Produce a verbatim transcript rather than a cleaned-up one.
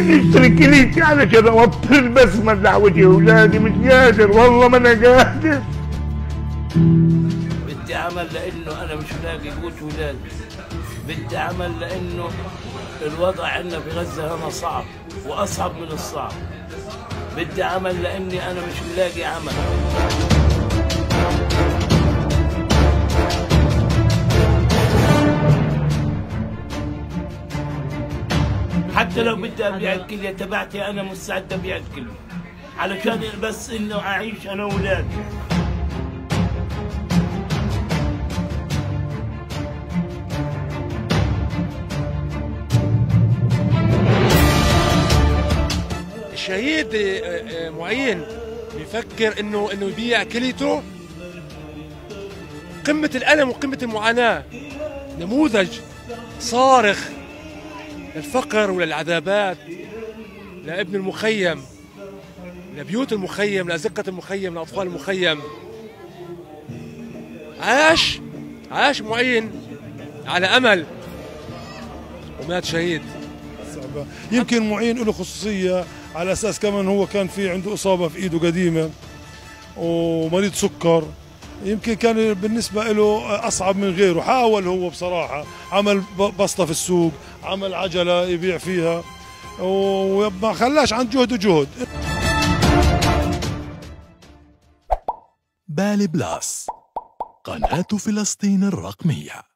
مين يشتري كليتي على كذا وطر البسمه اللي على وجه اولادي؟ مش قادر والله ما انا قادر. بدي عمل لانه انا مش لاقي قوت ولادي، بدي عمل لانه الوضع عندنا في غزه هنا صعب واصعب من الصعب، بدي عمل لاني انا مش ملاقي عمل. حتى لو بدي ابيع الكليه تبعتي انا مستعد ابيع الكليه علشان بس انه اعيش انا واولادي. الشهيد معين بيفكر انه انه يبيع كليته، قمه الالم وقمه المعاناه، نموذج صارخ للفقر وللعذابات لابن المخيم، لبيوت المخيم، لأزقة المخيم، لأطفال المخيم. عاش عاش معين على أمل ومات شهيد. صعبة. يمكن معين له خصوصية على أساس كمان هو كان في عنده إصابة في إيده قديمة ومريض سكر، يمكن كان بالنسبة له أصعب من غيره. حاول هو بصراحة، عمل بسطة في السوق، عمل عجلة يبيع فيها وما خلاش عن جهد وجهد. بالي بلاس، قناة فلسطين الرقمية.